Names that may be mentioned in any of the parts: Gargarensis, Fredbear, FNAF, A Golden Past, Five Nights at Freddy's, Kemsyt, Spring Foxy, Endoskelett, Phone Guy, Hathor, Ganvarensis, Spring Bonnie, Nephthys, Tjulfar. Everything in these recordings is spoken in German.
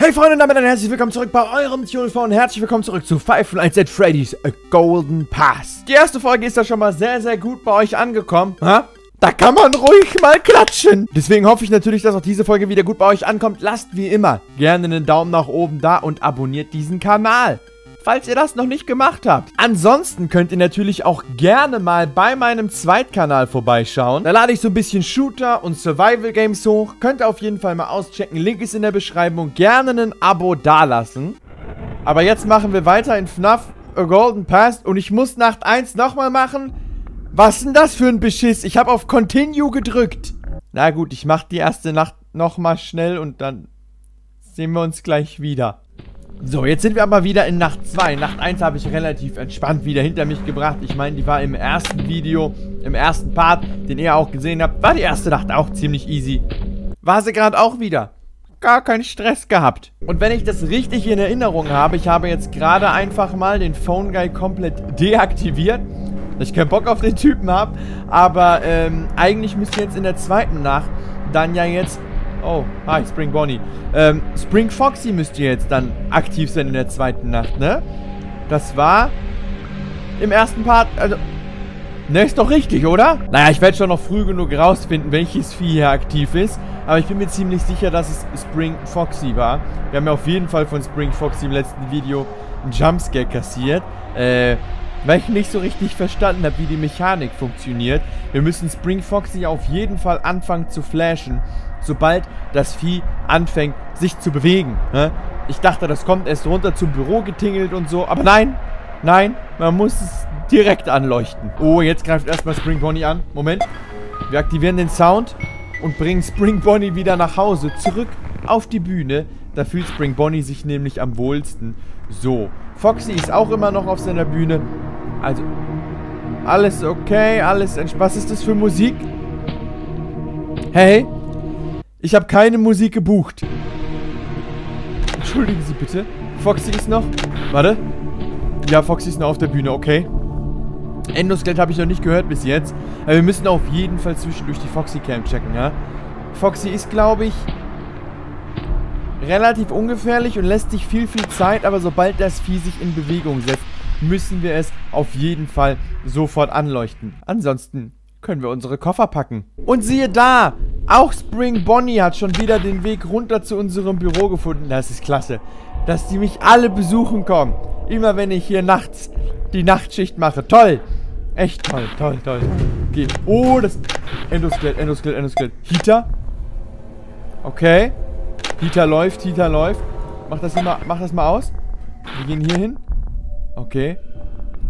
Hey Freunde und damit ein herzlich willkommen zurück bei eurem Tjulfar und herzlich willkommen zurück zu Five Nights at Freddy's, A Golden Past. Die erste Folge ist ja schon mal sehr, sehr gut bei euch angekommen. Ha? Da kann man ruhig mal klatschen. Deswegen hoffe ich natürlich, dass auch diese Folge wieder gut bei euch ankommt. Lasst wie immer gerne einen Daumen nach oben da und abonniert diesen Kanal, falls ihr das noch nicht gemacht habt. Ansonsten könnt ihr natürlich auch gerne mal bei meinem Zweitkanal vorbeischauen. Da lade ich so ein bisschen Shooter und Survival Games hoch. Könnt ihr auf jeden Fall mal auschecken. Link ist in der Beschreibung. Gerne ein Abo dalassen. Aber jetzt machen wir weiter in FNAF A Golden Past. Und ich muss Nacht 1 nochmal machen. Was ist denn das für ein Beschiss? Ich habe auf Continue gedrückt. Na gut, ich mache die erste Nacht nochmal schnell und dann sehen wir uns gleich wieder. So, jetzt sind wir aber wieder in Nacht 2. Nacht 1 habe ich relativ entspannt wieder hinter mich gebracht. Ich meine, die war im ersten Video, im ersten Part, den ihr auch gesehen habt, war die erste Nacht auch ziemlich easy. War sie gerade auch wieder. Gar keinen Stress gehabt. Und wenn ich das richtig in Erinnerung habe, ich habe jetzt gerade einfach mal den Phone Guy komplett deaktiviert, dass ich keinen Bock auf den Typen habe. Aber eigentlich müsste jetzt in der zweiten Nacht dann ja jetzt... Oh, hi, Spring Bonnie. Spring Foxy müsst ihr jetzt dann aktiv sein in der zweiten Nacht, ne? Das war im ersten Part, also... Ne, ist doch richtig, oder? Naja, ich werde schon noch früh genug rausfinden, welches Vieh hier aktiv ist. Aber ich bin mir ziemlich sicher, dass es Spring Foxy war. Wir haben ja auf jeden Fall von Spring Foxy im letzten Video einen Jumpscare kassiert. Weil ich nicht so richtig verstanden habe, wie die Mechanik funktioniert. Wir müssen Spring Foxy auf jeden Fall anfangen zu flashen, sobald das Vieh anfängt, sich zu bewegen. Ne? Ich dachte, das kommt erst runter zum Büro getingelt und so. Aber nein, nein, man muss es direkt anleuchten. Oh, jetzt greift erstmal Spring Bonnie an. Moment, wir aktivieren den Sound und bringen Spring Bonnie wieder nach Hause, zurück auf die Bühne. Da fühlt Spring Bonnie sich nämlich am wohlsten. So, Foxy ist auch immer noch auf seiner Bühne. Also, alles okay, alles entspannt. Was ist das für Musik? Hey, ich habe keine Musik gebucht. Entschuldigen Sie bitte. Foxy ist noch... Warte. Ja, Foxy ist noch auf der Bühne, okay. Endoskelett habe ich noch nicht gehört bis jetzt. Aber wir müssen auf jeden Fall zwischendurch die Foxy-Cam checken, ja. Foxy ist, glaube ich... relativ ungefährlich und lässt sich viel Zeit, aber sobald das Vieh sich in Bewegung setzt, müssen wir es auf jeden Fall sofort anleuchten. Ansonsten können wir unsere Koffer packen. Und siehe da, auch Spring Bonnie hat schon wieder den Weg runter zu unserem Büro gefunden. Das ist klasse, dass die mich alle besuchen kommen. Immer wenn ich hier nachts die Nachtschicht mache. Toll, echt toll. Okay. Oh, das Endoskelett. Hita? Okay. Hita läuft. Mach das mal aus. Wir gehen hier hin. Okay.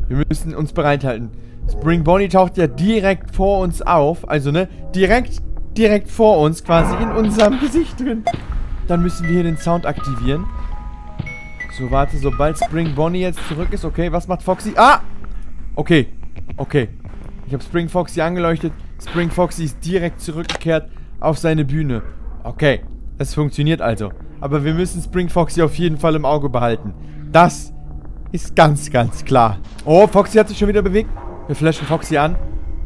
Wir müssen uns bereithalten. Spring Bonnie taucht ja direkt vor uns auf. Also, ne? Direkt vor uns, quasi in unserem Gesicht drin. Dann müssen wir hier den Sound aktivieren. So, warte, sobald Spring Bonnie jetzt zurück ist. Okay, was macht Foxy? Ah! Okay. Ich habe Spring Foxy angeleuchtet. Spring Foxy ist direkt zurückgekehrt auf seine Bühne. Okay. Es funktioniert also. Aber wir müssen Spring Foxy auf jeden Fall im Auge behalten. Das ist ganz klar. Oh, Foxy hat sich schon wieder bewegt. Wir flashen Foxy an.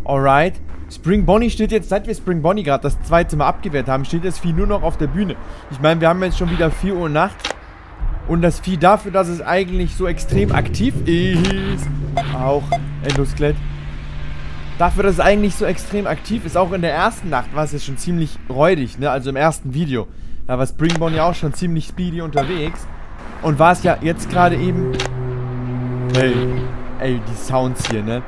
Alright. Spring Bonnie steht jetzt, seit wir Spring Bonnie gerade das zweite Mal abgewehrt haben, steht das Vieh nur noch auf der Bühne. Ich meine, wir haben jetzt schon wieder 4 Uhr nachts. Und das Vieh dafür, dass es eigentlich so extrem aktiv ist. Auch Endoskelett. Dafür, dass es eigentlich so extrem aktiv ist, auch in der ersten Nacht war es ja schon ziemlich räudig, ne? Also im ersten Video. Da war Spring Bonnie ja auch schon ziemlich speedy unterwegs. Und war es ja jetzt gerade eben... Hey, ey, die Sounds hier, ne?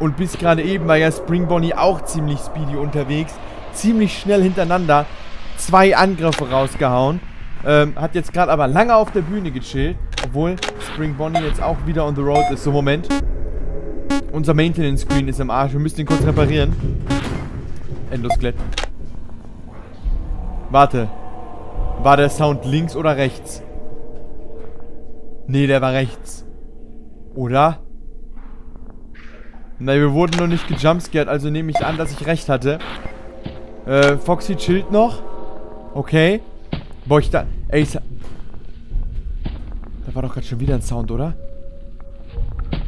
Und bis gerade eben war ja Spring Bonnie auch ziemlich speedy unterwegs. Ziemlich schnell hintereinander 2 Angriffe rausgehauen. Hat jetzt gerade aber lange auf der Bühne gechillt. Obwohl Spring Bonnie jetzt auch wieder on the road ist. So, Moment. Unser Maintenance-Screen ist im Arsch. Wir müssen ihn kurz reparieren. Endoskelett. Warte. War der Sound links oder rechts? Nee, der war rechts. Oder? Nein, wir wurden noch nicht gejumpscared, also nehme ich an, dass ich recht hatte. Foxy chillt noch. Okay. Boah, ich da... Ey, da war doch gerade schon wieder ein Sound, oder?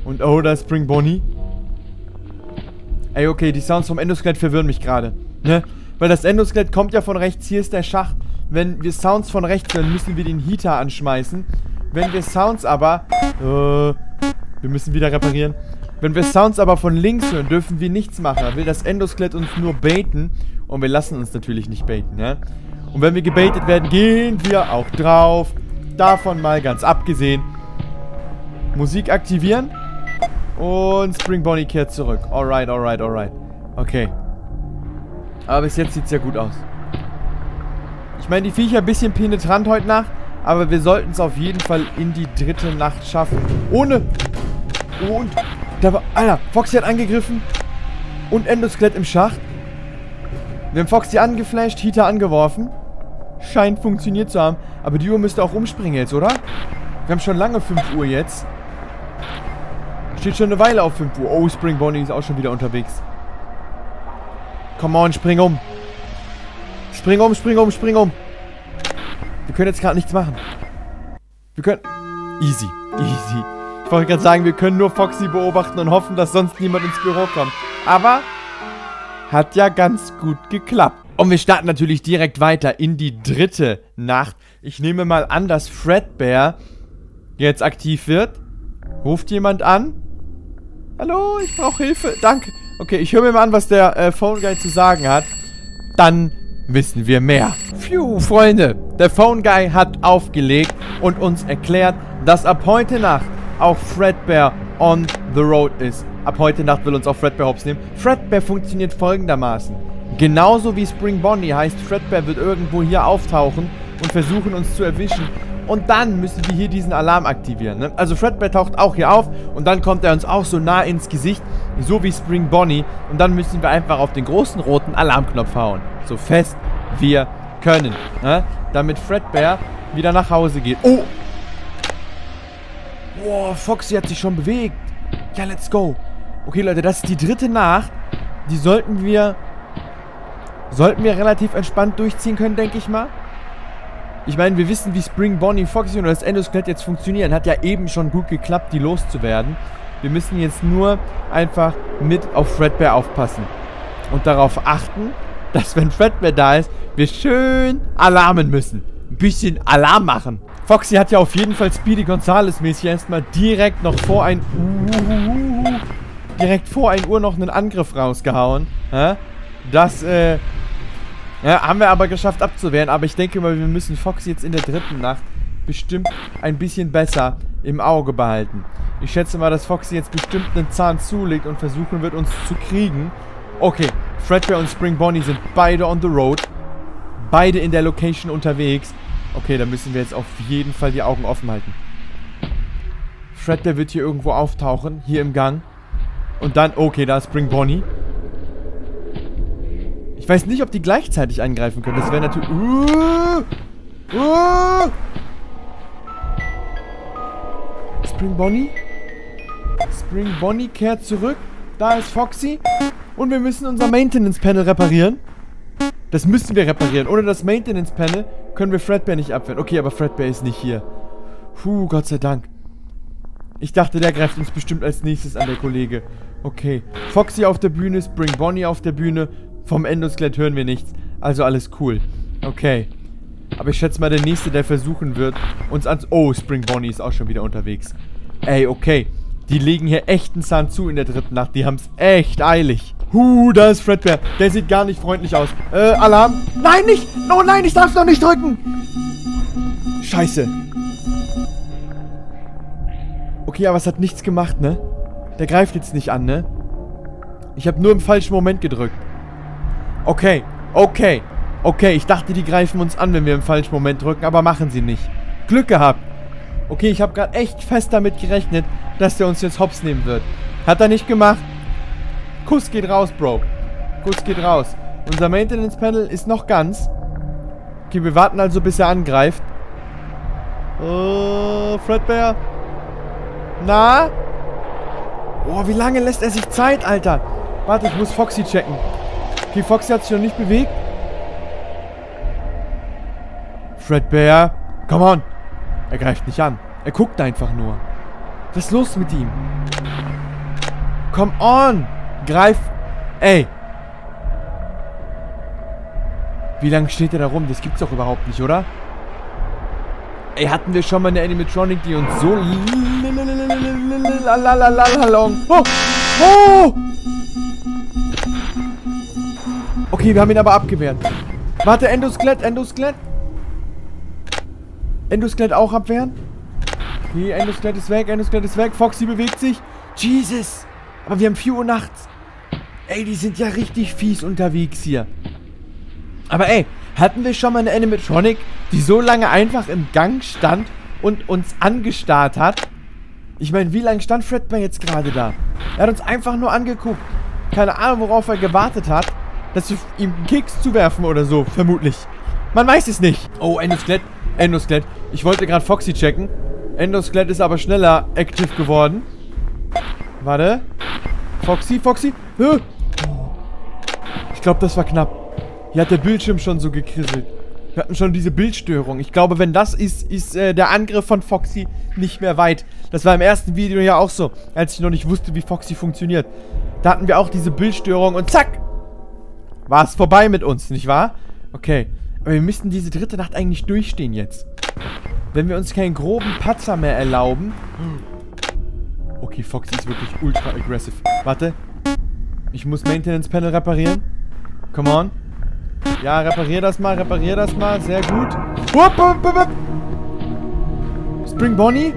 Und oh, da ist Spring Bonnie. Ey, okay, die Sounds vom Endoskelett verwirren mich gerade. Ne? Weil das Endoskelett kommt ja von rechts. Hier ist der Schacht. Wenn wir Sounds von rechts hören, müssen wir den Heater anschmeißen. Wenn wir Sounds aber... wir müssen wieder reparieren. Wenn wir Sounds aber von links hören, dürfen wir nichts machen. Da will das Endoskelett uns nur baiten. Und wir lassen uns natürlich nicht baiten, ja? Und wenn wir gebaitet werden, gehen wir auch drauf. Davon mal ganz abgesehen. Musik aktivieren. Und Spring Bonnie kehrt zurück. Alright, alright, alright. Okay. Aber bis jetzt sieht es ja gut aus. Ich meine, die Viecher ein bisschen penetrant heute Nacht. Aber wir sollten es auf jeden Fall in die dritte Nacht schaffen. Ohne... Und... Da war... Alter, Foxy hat angegriffen. Und Endoskelett im Schacht. Wir haben Foxy angeflasht, Heater angeworfen. Scheint funktioniert zu haben. Aber die Uhr müsste auch umspringen jetzt, oder? Wir haben schon lange 5 Uhr jetzt. Steht schon eine Weile auf 5 Uhr. Oh, Spring Bonnie ist auch schon wieder unterwegs. Come on, spring um. Spring um, spring um, spring um. Wir können jetzt gerade nichts machen. Wir können... Easy, easy. Ich wollte gerade sagen, wir können nur Foxy beobachten und hoffen, dass sonst niemand ins Büro kommt. Aber hat ja ganz gut geklappt. Und wir starten natürlich direkt weiter in die dritte Nacht. Ich nehme mal an, dass Fredbear jetzt aktiv wird. Ruft jemand an? Hallo, ich brauche Hilfe. Danke. Okay, ich höre mir mal an, was der Phone Guy zu sagen hat. Dann wissen wir mehr. Phew, Freunde. Der Phone Guy hat aufgelegt und uns erklärt, dass ab heute Nacht auch Fredbear on the road ist. Ab heute Nacht will uns auch Fredbear hops nehmen. Fredbear funktioniert folgendermaßen. Genauso wie Spring Bonnie heißt, Fredbear wird irgendwo hier auftauchen und versuchen, uns zu erwischen. Und dann müssen wir hier diesen Alarm aktivieren. Ne? Also Fredbear taucht auch hier auf und dann kommt er uns auch so nah ins Gesicht, so wie Spring Bonnie. Und dann müssen wir einfach auf den großen roten Alarmknopf hauen. So fest wir können. Ne? Damit Fredbear wieder nach Hause geht. Oh! Boah, Foxy hat sich schon bewegt. Ja, let's go. Okay, Leute, das ist die dritte Nacht. Die sollten wir... Sollten wir relativ entspannt durchziehen können, denke ich mal. Ich meine, wir wissen, wie Spring Bonnie, Foxy und das Endoskelett jetzt funktionieren. Hat ja eben schon gut geklappt, die loszuwerden. Wir müssen jetzt nur einfach mit auf Fredbear aufpassen. Und darauf achten, dass wenn Fredbear da ist, wir schön alarmen müssen. Ein bisschen Alarm machen. Foxy hat ja auf jeden Fall Speedy Gonzales-mäßig erstmal direkt noch vor ein... direkt vor 1 Uhr noch einen Angriff rausgehauen. Das, ja, haben wir aber geschafft abzuwehren, aber ich denke mal, wir müssen Foxy jetzt in der dritten Nacht bestimmt ein bisschen besser im Auge behalten. Ich schätze mal, dass Foxy jetzt bestimmt einen Zahn zulegt und versuchen wird, uns zu kriegen. Okay, Fredbear und Spring Bonnie sind beide on the road. Beide in der Location unterwegs. Okay, da müssen wir jetzt auf jeden Fall die Augen offen halten. Fredbear wird hier irgendwo auftauchen, hier im Gang. Und dann, okay, da ist Spring Bonnie. Ich weiß nicht, ob die gleichzeitig angreifen können. Das wäre natürlich... Spring Bonnie? Spring Bonnie kehrt zurück. Da ist Foxy. Und wir müssen unser Maintenance Panel reparieren. Das müssen wir reparieren. Ohne das Maintenance Panel können wir Fredbear nicht abwehren. Okay, aber Fredbear ist nicht hier. Puh, Gott sei Dank. Ich dachte, der greift uns bestimmt als nächstes an, der Kollege. Okay. Foxy auf der Bühne, Spring Bonnie auf der Bühne. Vom Endoskelett hören wir nichts. Also alles cool. Okay. Aber ich schätze mal, der Nächste, der versuchen wird, uns an... Oh, Spring Bonnie ist auch schon wieder unterwegs. Ey, okay. Die legen hier echt einen Zahn zu in der dritten Nacht. Die haben es echt eilig. Da ist Fredbear. Der sieht gar nicht freundlich aus. Alarm. Nein, nicht. Oh nein, ich darf noch nicht drücken. Scheiße. Okay, aber es hat nichts gemacht, ne? Der greift jetzt nicht an, ne? Ich habe nur im falschen Moment gedrückt. Okay, okay, okay. Ich dachte, die greifen uns an, wenn wir im falschen Moment drücken, aber machen sie nicht. Glück gehabt. Okay, ich habe gerade echt fest damit gerechnet, dass der uns jetzt hops nehmen wird. Hat er nicht gemacht. Kuss geht raus, Bro. Kuss geht raus. Unser Maintenance Panel ist noch ganz. Okay, wir warten also, bis er angreift. Oh, Fredbear. Na? Oh, wie lange lässt er sich Zeit, Alter? Warte, ich muss Foxy checken. Okay, Foxy hat sich noch nicht bewegt. Fredbear, come on. Er greift nicht an. Er guckt einfach nur. Was ist los mit ihm? Come on. Greif. Ey. Wie lange steht der da rum? Das gibt's doch überhaupt nicht, oder? Ey, hatten wir schon mal eine Animatronic, die uns so... Oh! Oh! Okay, wir haben ihn aber abgewehrt. Warte, Endoskelett, Endoskelett. Endoskelett auch abwehren. Okay, Endoskelett ist weg, Endoskelett ist weg. Foxy bewegt sich. Jesus! Aber wir haben 4 Uhr nachts. Ey, die sind ja richtig fies unterwegs hier. Aber ey, hatten wir schon mal eine Animatronic, die so lange einfach im Gang stand und uns angestarrt hat? Ich meine, wie lange stand Fredbear jetzt gerade da? Er hat uns einfach nur angeguckt. Keine Ahnung, worauf er gewartet hat, dass wir ihm einen Keks zuwerfen oder so, vermutlich. Man weiß es nicht. Oh, Endoskelett, Endoskelett. Ich wollte gerade Foxy checken. Endoskelett ist aber schneller aktiv geworden. Warte. Foxy, Foxy. Ich glaube, das war knapp. Hier hat der Bildschirm schon so gekrisselt. Wir hatten schon diese Bildstörung. Ich glaube, wenn das ist, ist der Angriff von Foxy nicht mehr weit. Das war im ersten Video ja auch so, als ich noch nicht wusste, wie Foxy funktioniert. Da hatten wir auch diese Bildstörung und zack! War es vorbei mit uns, nicht wahr? Okay, aber wir müssten diese dritte Nacht eigentlich durchstehen jetzt. Wenn wir uns keinen groben Patzer mehr erlauben... Okay, Foxy ist wirklich ultra aggressiv. Warte. Ich muss Maintenance Panel reparieren. Come on. Ja, reparier das mal, reparier das mal. Sehr gut. Hup, hup, hup, hup. Spring Bonnie.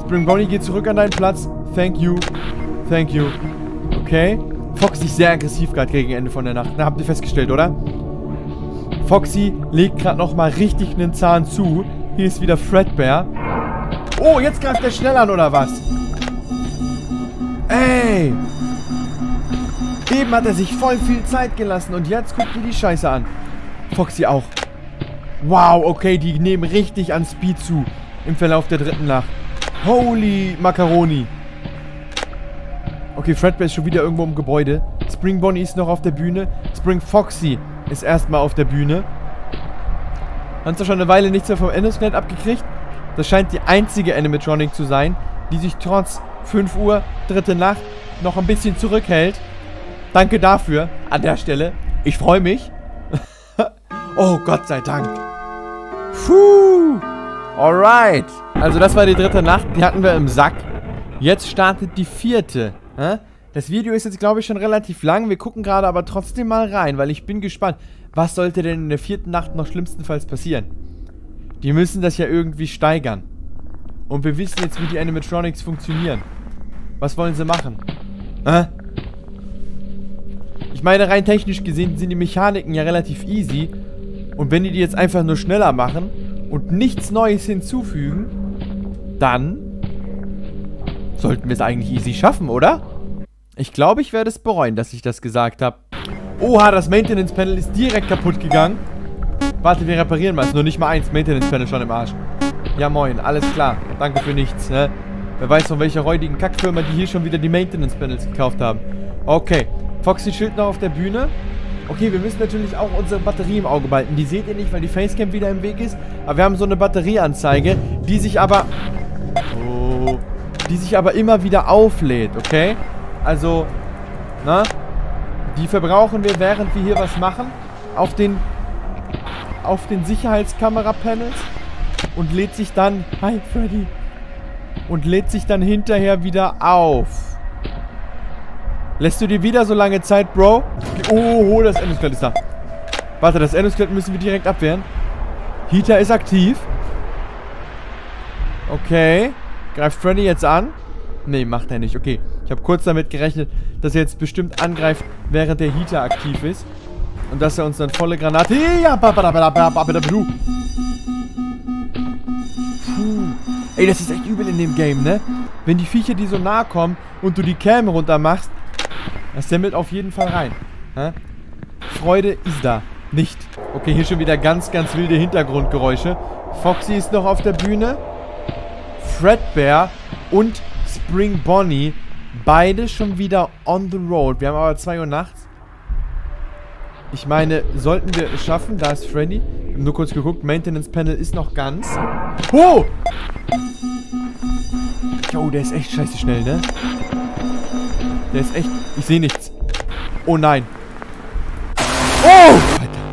Spring Bonnie, geh zurück an deinen Platz. Thank you. Thank you. Okay. Foxy ist sehr aggressiv gerade gegen Ende von der Nacht. Na, habt ihr festgestellt, oder? Foxy legt gerade nochmal richtig einen Zahn zu. Hier ist wieder Fredbear. Oh, jetzt greift der schnell an, oder was? Ey! Eben hat er sich voll viel Zeit gelassen und jetzt guckt ihr die Scheiße an. Foxy auch. Wow, okay, die nehmen richtig an Speed zu im Verlauf der dritten Nacht. Holy Macaroni. Okay, Fredbear ist schon wieder irgendwo im Gebäude. Spring Bonnie ist noch auf der Bühne. Spring Foxy ist erstmal auf der Bühne. Hast du schon eine Weile nichts mehr vom Endoskelett abgekriegt? Das scheint die einzige Animatronic zu sein, die sich trotz 5 Uhr, dritte Nacht, noch ein bisschen zurückhält. Danke dafür, an der Stelle. Ich freue mich. Oh, Gott sei Dank. Puh. Alright. Also das war die dritte Nacht, die hatten wir im Sack. Jetzt startet die vierte. Das Video ist jetzt, glaube ich, schon relativ lang. Wir gucken gerade aber trotzdem mal rein, weil ich bin gespannt. Was sollte denn in der vierten Nacht noch schlimmstenfalls passieren? Die müssen das ja irgendwie steigern. Und wir wissen jetzt, wie die Animatronics funktionieren. Was wollen sie machen? Ich meine, rein technisch gesehen sind die Mechaniken ja relativ easy. Und wenn die jetzt einfach nur schneller machen und nichts Neues hinzufügen, dann sollten wir es eigentlich easy schaffen, oder? Ich glaube, ich werde es bereuen, dass ich das gesagt habe. Oha, das Maintenance Panel ist direkt kaputt gegangen. Warte, wir reparieren mal. Es ist nur nicht mal eins. Maintenance-Panel schon im Arsch. Ja, moin. Alles klar. Danke für nichts, ne? Wer weiß, von welcher räudigen Kackfirma die hier schon wieder die Maintenance-Panels gekauft haben. Okay. Foxy Schild noch auf der Bühne. Okay, wir müssen natürlich auch unsere Batterie im Auge behalten. Die seht ihr nicht, weil die Facecam wieder im Weg ist. Aber wir haben so eine Batterieanzeige, die sich aber... Oh. Die sich aber immer wieder auflädt, okay? Also, ne? Die verbrauchen wir, während wir hier was machen. Auf den Sicherheitskamera-Panels und lädt sich dann... Hi, Freddy. Und lädt sich dann hinterher wieder auf. Lässt du dir wieder so lange Zeit, Bro? Oh, das Endoskelett ist da. Warte, das Endoskelett müssen wir direkt abwehren. Heater ist aktiv. Okay. Greift Freddy jetzt an? Nee, macht er nicht. Okay. Ich habe kurz damit gerechnet, dass er jetzt bestimmt angreift, während der Heater aktiv ist. Und dass er uns dann volle Granate... Ja, du. Ey, das ist echt übel in dem Game, ne? Wenn die Viecher dir so nahe kommen und du die Cam runter machst, das sammelt auf jeden Fall rein. Hä? Freude ist da. Nicht. Okay, hier schon wieder ganz, ganz wilde Hintergrundgeräusche. Foxy ist noch auf der Bühne. Fredbear und Spring Bonnie. Beide schon wieder on the road. Wir haben aber 2 Uhr nachts. Ich meine, sollten wir es schaffen, da ist Freddy. Ich habe nur kurz geguckt, Maintenance Panel ist noch ganz. Oh! Jo, der ist echt scheiße schnell, ne? Der ist echt... Ich sehe nichts. Oh nein. Oh! Alter.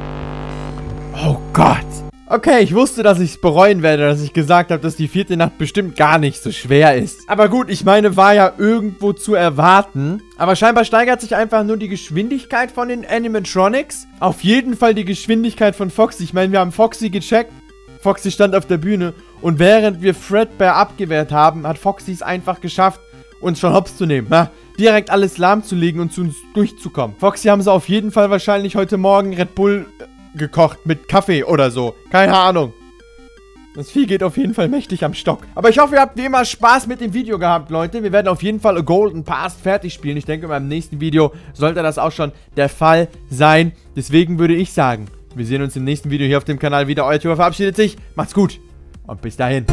Okay, ich wusste, dass ich es bereuen werde, dass ich gesagt habe, dass die vierte Nacht bestimmt gar nicht so schwer ist. Aber gut, ich meine, war ja irgendwo zu erwarten. Aber scheinbar steigert sich einfach nur die Geschwindigkeit von den Animatronics. Auf jeden Fall die Geschwindigkeit von Foxy. Ich meine, wir haben Foxy gecheckt. Foxy stand auf der Bühne. Und während wir Fredbear abgewehrt haben, hat Foxy es einfach geschafft, uns schon hops zu nehmen. Na, direkt alles lahmzulegen und zu uns durchzukommen. Foxy haben sie auf jeden Fall wahrscheinlich heute Morgen Red Bull gekocht mit Kaffee oder so. Keine Ahnung. Das Vieh geht auf jeden Fall mächtig am Stock. Aber ich hoffe, ihr habt wie immer Spaß mit dem Video gehabt, Leute. Wir werden auf jeden Fall A Golden Past fertig spielen. Ich denke, beim nächsten Video sollte das auch schon der Fall sein. Deswegen würde ich sagen, wir sehen uns im nächsten Video hier auf dem Kanal wieder. Euer Tjulfar verabschiedet sich. Macht's gut und bis dahin.